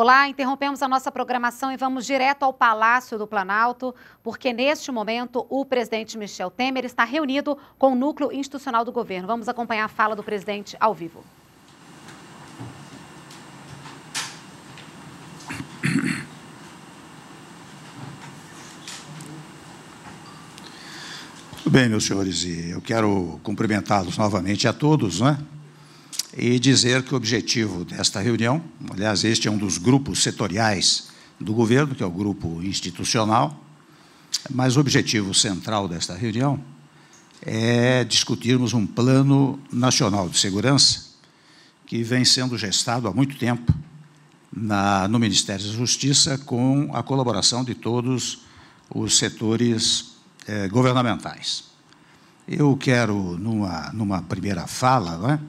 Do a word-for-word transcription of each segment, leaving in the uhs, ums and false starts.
Olá, interrompemos a nossa programação e vamos direto ao Palácio do Planalto, porque neste momento o presidente Michel Temer está reunido com o núcleo institucional do governo. Vamos acompanhar a fala do presidente ao vivo. Muito bem, meus senhores, e eu quero cumprimentá-los novamente a todos, né? E dizer que o objetivo desta reunião, aliás, este é um dos grupos setoriais do governo, que é o grupo institucional, mas o objetivo central desta reunião é discutirmos um plano nacional de segurança que vem sendo gestado há muito tempo na, no Ministério da Justiça com a colaboração de todos os setores eh, governamentais. Eu quero, numa, numa primeira fala, não é?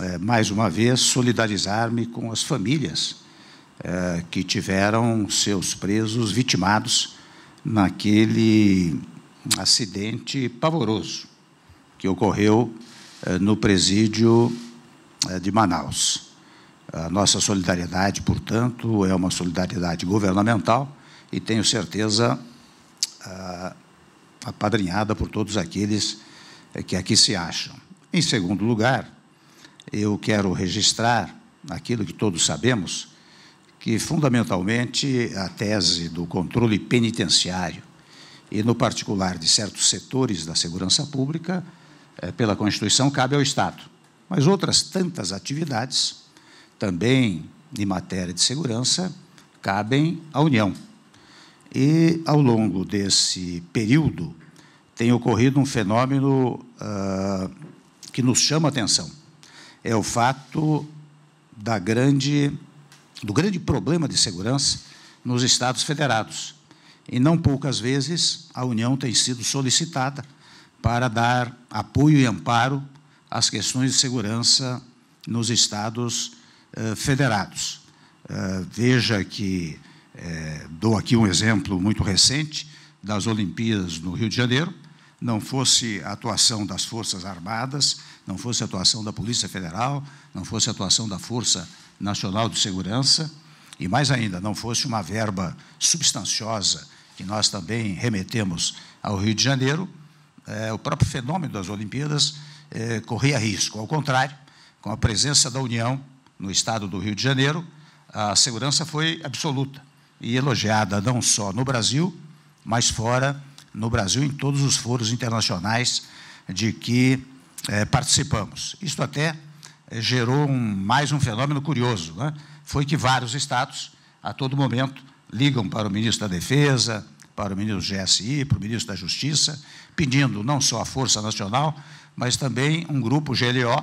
É, mais uma vez, solidarizar-me com as famílias é, que tiveram seus presos vitimados naquele acidente pavoroso que ocorreu é, no presídio é, de Manaus. A nossa solidariedade, portanto, é uma solidariedade governamental e tenho certeza é, apadrinhada por todos aqueles é, que aqui se acham. Em segundo lugar, eu quero registrar aquilo que todos sabemos, que fundamentalmente a tese do controle penitenciário e, no particular, de certos setores da segurança pública, pela Constituição, cabe ao Estado. Mas outras tantas atividades, também em matéria de segurança, cabem à União. E, ao longo desse período, tem ocorrido um fenômeno ah, que nos chama a atenção. É o fato da grande, do grande problema de segurança nos Estados federados. E, não poucas vezes, a União tem sido solicitada para dar apoio e amparo às questões de segurança nos Estados eh, federados. Eh, veja que, eh, dou aqui um exemplo muito recente das Olimpíadas no Rio de Janeiro. Não fosse a atuação das Forças Armadas, não fosse a atuação da Polícia Federal, não fosse a atuação da Força Nacional de Segurança, e mais ainda, não fosse uma verba substanciosa que nós também remetemos ao Rio de Janeiro, eh, o próprio fenômeno das Olimpíadas eh, corria risco. Ao contrário, com a presença da União no estado do Rio de Janeiro, a segurança foi absoluta e elogiada não só no Brasil, mas fora no Brasil, em todos os foros internacionais de que É, participamos. Isto até gerou um, mais um fenômeno curioso, né? Foi que vários estados, a todo momento, ligam para o ministro da Defesa, para o ministro do G S I, para o ministro da Justiça, pedindo não só a Força Nacional, mas também um grupo G L O,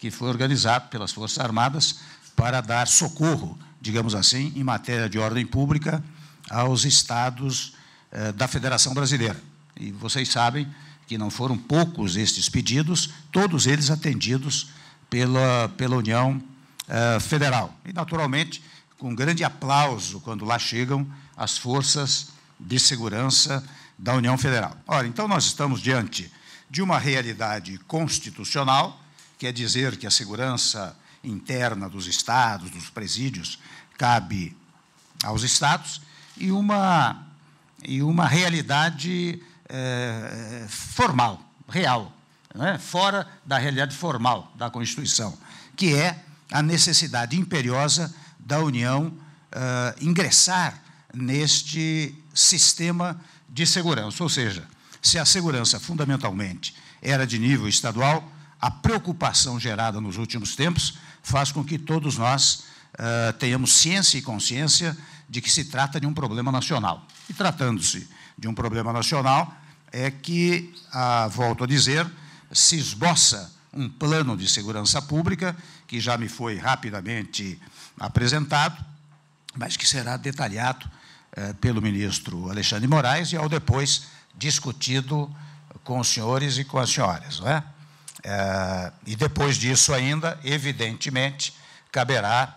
que foi organizado pelas Forças Armadas, para dar socorro, digamos assim, em matéria de ordem pública aos estados eh, da Federação Brasileira. E vocês sabem que não foram poucos estes pedidos, todos eles atendidos pela, pela União eh, Federal. E, naturalmente, com grande aplauso quando lá chegam as forças de segurança da União Federal. Ora, então nós estamos diante de uma realidade constitucional, quer dizer que a segurança interna dos estados, dos presídios, cabe aos estados, e uma, e uma realidade É, formal, real, né? Fora da realidade formal da Constituição, que é a necessidade imperiosa da União é, ingressar neste sistema de segurança. Ou seja, se a segurança fundamentalmente era de nível estadual, a preocupação gerada nos últimos tempos faz com que todos nós é, tenhamos ciência e consciência de que se trata de um problema nacional. E, tratando-se de um problema nacional, é que, ah, volto a dizer, se esboça um plano de segurança pública, que já me foi rapidamente apresentado, mas que será detalhado eh, pelo ministro Alexandre Moraes e, ao depois, discutido com os senhores e com as senhoras, não é? Eh, e, depois disso ainda, evidentemente, caberá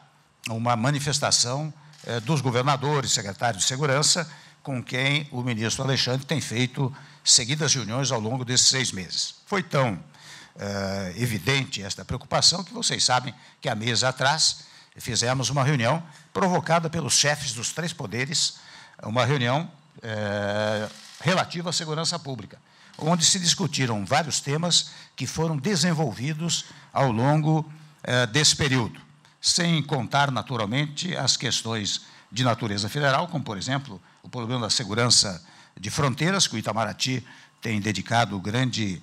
uma manifestação eh, dos governadores, secretários de segurança, com quem o ministro Alexandre tem feito seguidas reuniões ao longo desses seis meses. Foi tão uh, evidente esta preocupação que vocês sabem que há meses atrás fizemos uma reunião provocada pelos chefes dos três poderes, uma reunião é, relativa à segurança pública, onde se discutiram vários temas que foram desenvolvidos ao longo eh, desse período, sem contar, naturalmente, as questões de natureza federal, como, por exemplo, o problema da segurança de fronteiras, que o Itamaraty tem dedicado grande,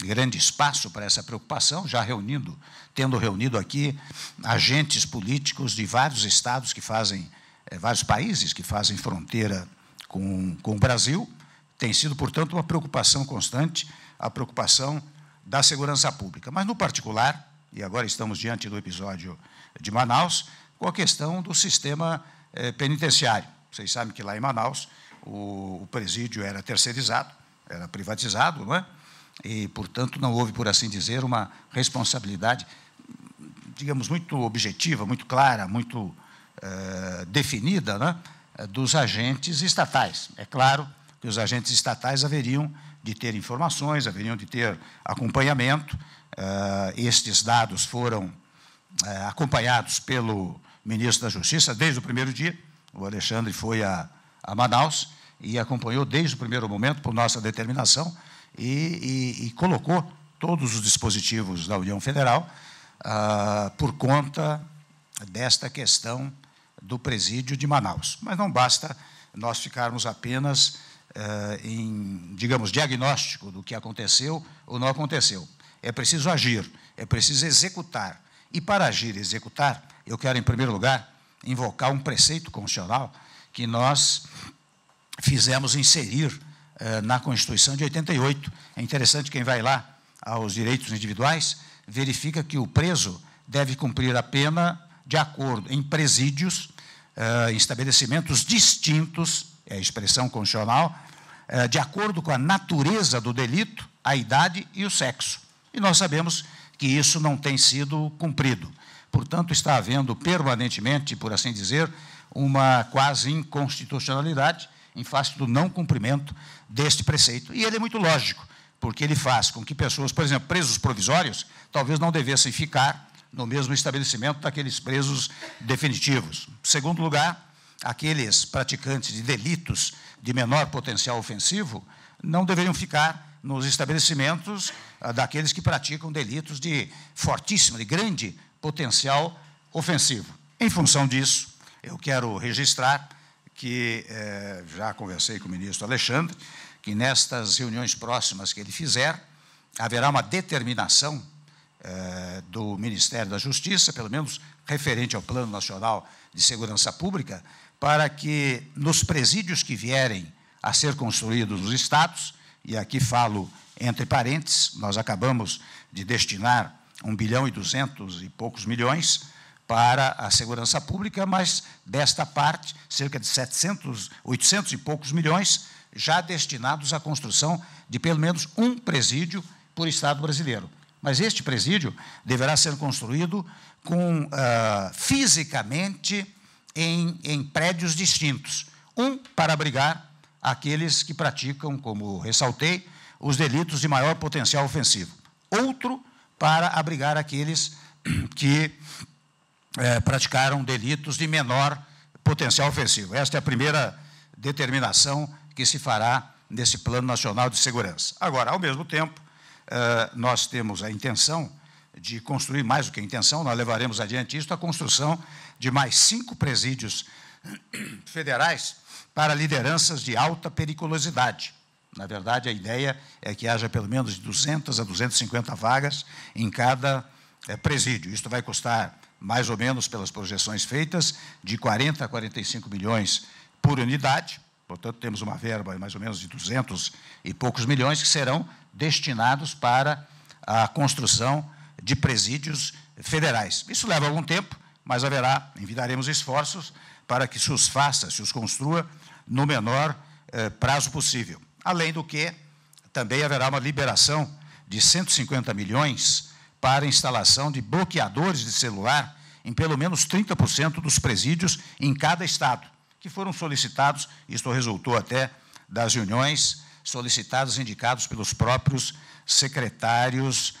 grande espaço para essa preocupação, já reunindo, tendo reunido aqui agentes políticos de vários estados que fazem, eh, vários países que fazem fronteira com, com o Brasil. Tem sido, portanto, uma preocupação constante, a preocupação da segurança pública. Mas, no particular, e agora estamos diante do episódio de Manaus, com a questão do sistema eh, penitenciário. Vocês sabem que lá em Manaus o, o presídio era terceirizado, era privatizado, não é? E, portanto, não houve, por assim dizer, uma responsabilidade, digamos, muito objetiva, muito clara, muito eh, definida, não é? Dos agentes estatais. É claro que os agentes estatais haveriam de ter informações, haveriam de ter acompanhamento. Uh, estes dados foram uh, acompanhados pelo ministro da Justiça desde o primeiro dia. O Alexandre foi a, a Manaus e acompanhou desde o primeiro momento, por nossa determinação, e, e, e colocou todos os dispositivos da União Federal uh, por conta desta questão do presídio de Manaus. Mas não basta nós ficarmos apenas Uh, em, digamos, diagnóstico do que aconteceu ou não aconteceu. É preciso agir, é preciso executar. E, para agir e executar, eu quero, em primeiro lugar, invocar um preceito constitucional que nós fizemos inserir uh, na Constituição de oitenta e oito. É interessante, quem vai lá aos direitos individuais, verifica que o preso deve cumprir a pena de acordo em presídios, uh, em estabelecimentos distintos, é a expressão constitucional, de acordo com a natureza do delito, a idade e o sexo. E nós sabemos que isso não tem sido cumprido. Portanto, está havendo permanentemente, por assim dizer, uma quase inconstitucionalidade em face do não cumprimento deste preceito. E ele é muito lógico, porque ele faz com que pessoas, por exemplo, presos provisórios, talvez não devessem ficar no mesmo estabelecimento daqueles presos definitivos. Em segundo lugar, aqueles praticantes de delitos de menor potencial ofensivo não deveriam ficar nos estabelecimentos daqueles que praticam delitos de fortíssimo, de grande potencial ofensivo. Em função disso, eu quero registrar que, eh, já conversei com o ministro Alexandre, que nestas reuniões próximas que ele fizer, haverá uma determinação eh, do Ministério da Justiça, pelo menos referente ao Plano Nacional de Segurança Pública, para que, nos presídios que vierem a ser construídos nos estados, e aqui falo entre parênteses, nós acabamos de destinar um bilhão e duzentos e poucos milhões para a segurança pública, mas, desta parte, cerca de setecentos, oitocentos e poucos milhões já destinados à construção de pelo menos um presídio por estado brasileiro. Mas este presídio deverá ser construído com, uh, fisicamente, Em, em prédios distintos, um para abrigar aqueles que praticam, como ressaltei, os delitos de maior potencial ofensivo, outro para abrigar aqueles que eh, praticaram delitos de menor potencial ofensivo. Esta é a primeira determinação que se fará nesse Plano Nacional de Segurança. Agora, ao mesmo tempo, eh, nós temos a intenção de construir, mais do que a intenção, nós levaremos adiante isto, a construção de mais cinco presídios federais para lideranças de alta periculosidade. Na verdade, a ideia é que haja pelo menos de duzentas a duzentas e cinquenta vagas em cada é, presídio. Isto vai custar, mais ou menos, pelas projeções feitas, de quarenta a quarenta e cinco milhões por unidade. Portanto, temos uma verba mais ou menos de duzentos e poucos milhões que serão destinados para a construção de presídios federais. Isso leva algum tempo, mas haverá, envidaremos esforços para que se os faça, se os construa, no menor eh, prazo possível. Além do que, também haverá uma liberação de cento e cinquenta milhões para instalação de bloqueadores de celular em pelo menos trinta por cento dos presídios em cada estado, que foram solicitados, isto resultou até das reuniões solicitadas, indicados pelos próprios secretários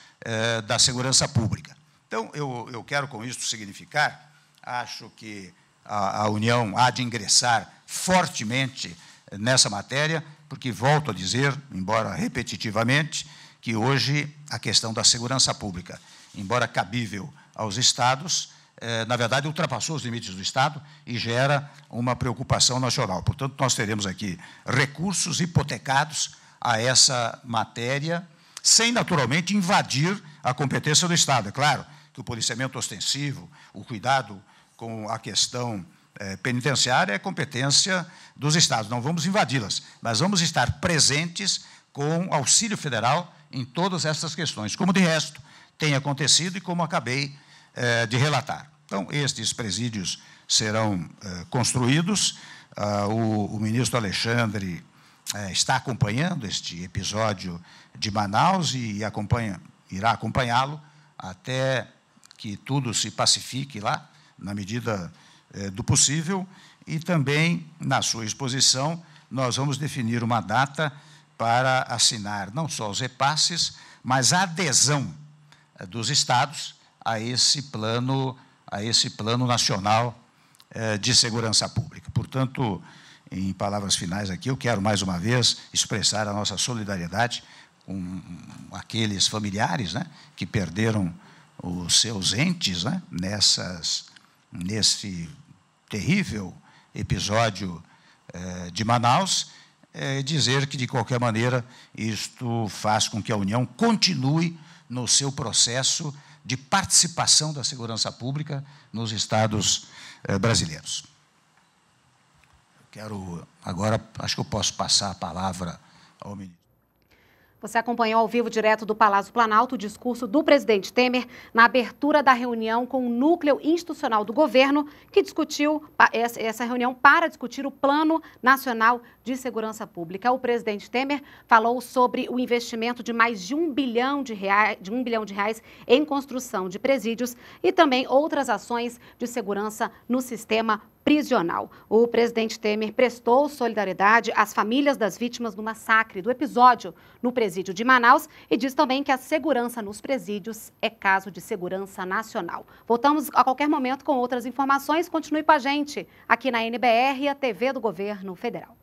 da segurança pública. Então, eu, eu quero com isto significar Acho que a, a União há de ingressar fortemente nessa matéria, porque, volto a dizer, embora repetitivamente, que hoje a questão da segurança pública, embora cabível aos Estados, eh, na verdade, ultrapassou os limites do Estado e gera uma preocupação nacional. Portanto, nós teremos aqui recursos hipotecados a essa matéria, sem, naturalmente, invadir a competência do Estado. É claro que o policiamento ostensivo, o cuidado com a questão eh, penitenciária é competência dos Estados. Não vamos invadi-las, mas vamos estar presentes com auxílio federal em todas essas questões, como de resto tem acontecido e como acabei eh, de relatar. Então, estes presídios serão eh, construídos. Ah, o, o ministro Alexandre eh, está acompanhando este episódio de Manaus e acompanha, irá acompanhá-lo até que tudo se pacifique lá, na medida eh, do possível, e também, na sua exposição, nós vamos definir uma data para assinar não só os repasses, mas a adesão dos Estados a esse plano, a esse plano nacional eh, de segurança pública. Portanto, em palavras finais aqui, eu quero, mais uma vez, expressar a nossa solidariedade com aqueles familiares, né, que perderam os seus entes, né, nessas, nesse terrível episódio eh, de Manaus. É dizer que, de qualquer maneira, isto faz com que a União continue no seu processo de participação da segurança pública nos Estados eh, brasileiros. Eu quero agora, acho que eu posso passar a palavra ao ministro. Você acompanhou ao vivo, direto do Palácio do Planalto, o discurso do presidente Temer na abertura da reunião com o núcleo institucional do governo, que discutiu essa reunião para discutir o Plano Nacional de Segurança Pública. O presidente Temer falou sobre o investimento de mais de um bilhão de reais, de um bilhão de reais em construção de presídios e também outras ações de segurança no sistema público prisional. O presidente Temer prestou solidariedade às famílias das vítimas do massacre, do episódio no presídio de Manaus, e diz também que a segurança nos presídios é caso de segurança nacional. Voltamos a qualquer momento com outras informações. Continue com a gente aqui na N B R, a T V do Governo Federal.